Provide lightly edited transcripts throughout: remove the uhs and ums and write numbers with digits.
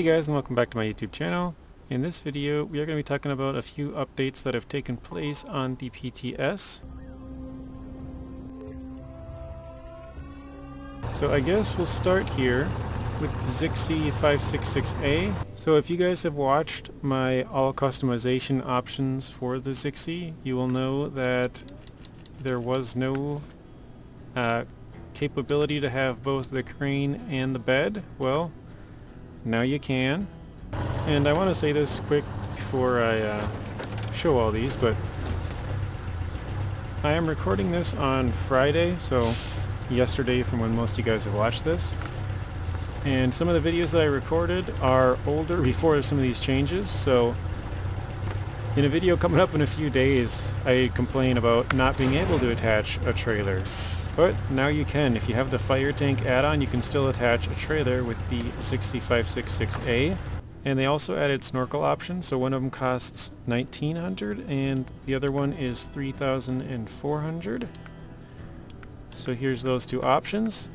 Hey guys, and welcome back to my YouTube channel. In this video we are going to be talking about a few updates that have taken place on the PTS. So I guess we'll start here with ZikZ 566A. So if you guys have watched my all customization options for the ZikZ, you will know that there was no capability to have both the crane and the bed. Well, now you can. And I want to say this quick before I show all these, but I am recording this on Friday, so yesterday from when most of you guys have watched this. And some of the videos that I recorded are older before some of these changes, so in a video coming up in a few days I complain about not being able to attach a trailer. But now you can. If you have the fire tank add-on, you can still attach a trailer with the ZikZ 566A. And they also added snorkel options, so one of them costs $1,900 and the other one is $3,400. So here's those two options.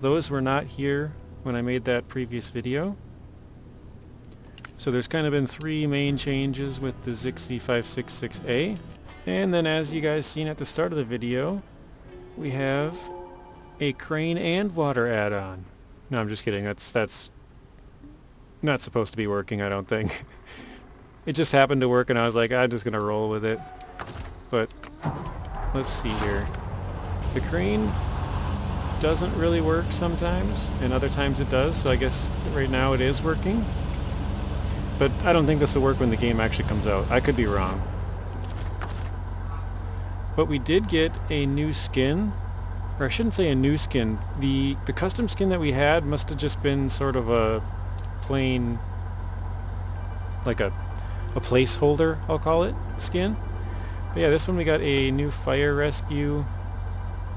Those were not here when I made that previous video. So there's kind of been three main changes with the ZikZ 566A. And then, as you guys seen at the start of the video, we have a crane and water add-on. No, I'm just kidding. That's not supposed to be working, I don't think. It just happened to work and I was like, I'm just gonna roll with it. But let's see here. The crane doesn't really work sometimes, and other times it does, so I guess right now it is working. But I don't think this will work when the game actually comes out. I could be wrong. But we did get a new skin, or I shouldn't say a new skin. The custom skin that we had must have just been sort of a plain, like a placeholder, I'll call it, skin. But yeah, this one we got a new fire rescue.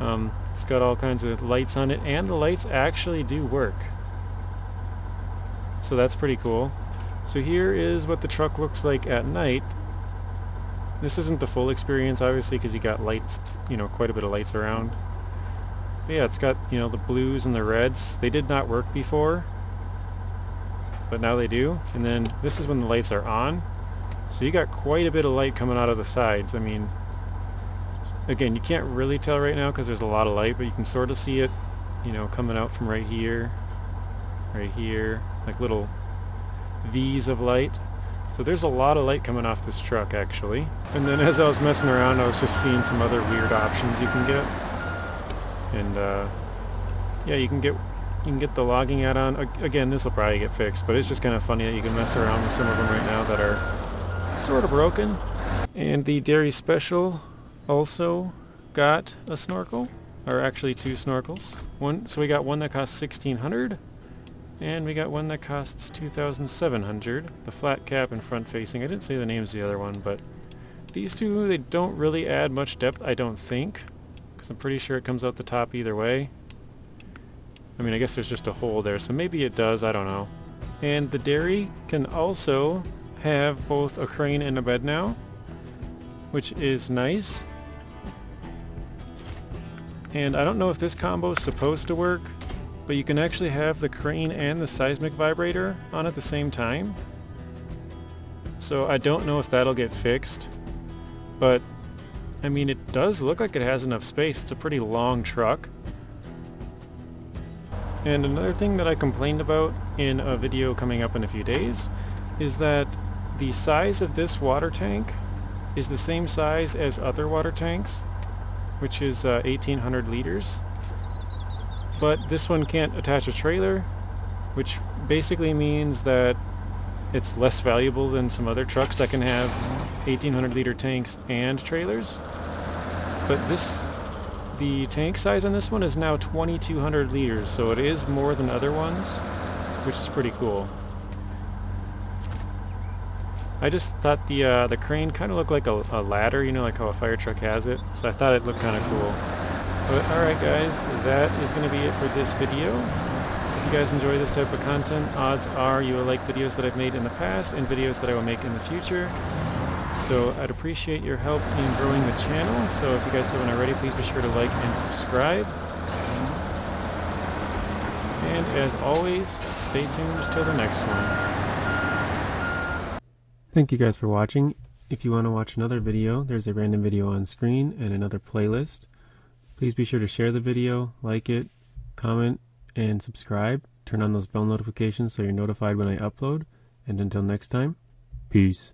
It's got all kinds of lights on it, and the lights actually do work. So that's pretty cool. So here is what the truck looks like at night. This isn't the full experience, obviously, because you got lights, you know, quite a bit of lights around. But yeah, it's got, you know, the blues and the reds. They did not work before, but now they do. And then this is when the lights are on. So you got quite a bit of light coming out of the sides. I mean, again, you can't really tell right now because there's a lot of light, but you can sort of see it, you know, coming out from right here, like little V's of light. So there's a lot of light coming off this truck, actually. And then as I was messing around, I was just seeing some other weird options you can get. And yeah, you can get the logging add-on. Again, this will probably get fixed, but it's just kind of funny that you can mess around with some of them right now that are sort of broken. And the Derry Special also got a snorkel, or actually two snorkels. One, so we got one that costs $1,600. And we got one that costs $2,700, the flat cap and front facing. I didn't say the names of the other one, but these two, they don't really add much depth, I don't think, because I'm pretty sure it comes out the top either way. I mean, I guess there's just a hole there, so maybe it does, I don't know. And the Derry can also have both a crane and a bed now, which is nice. And I don't know if this combo is supposed to work, but you can actually have the crane and the seismic vibrator on at the same time. So I don't know if that'll get fixed, but I mean, it does look like it has enough space. It's a pretty long truck. And another thing that I complained about in a video coming up in a few days is that the size of this water tank is the same size as other water tanks, which is 1,800 liters. But this one can't attach a trailer, which basically means that it's less valuable than some other trucks that can have 1,800 liter tanks and trailers. But the tank size on this one is now 2,200 liters, so it is more than other ones, which is pretty cool. I just thought the crane kind of looked like a ladder, you know, like how a fire truck has it, so I thought it looked kind of cool. But alright guys, that is going to be it for this video. If you guys enjoy this type of content, odds are you will like videos that I've made in the past and videos that I will make in the future. So I'd appreciate your help in growing the channel, so if you guys haven't already, please be sure to like and subscribe. And as always, stay tuned till the next one. Thank you guys for watching. If you want to watch another video, there's a random video on screen and another playlist. Please be sure to share the video, like it, comment, and subscribe. Turn on those bell notifications so you're notified when I upload. And until next time, peace.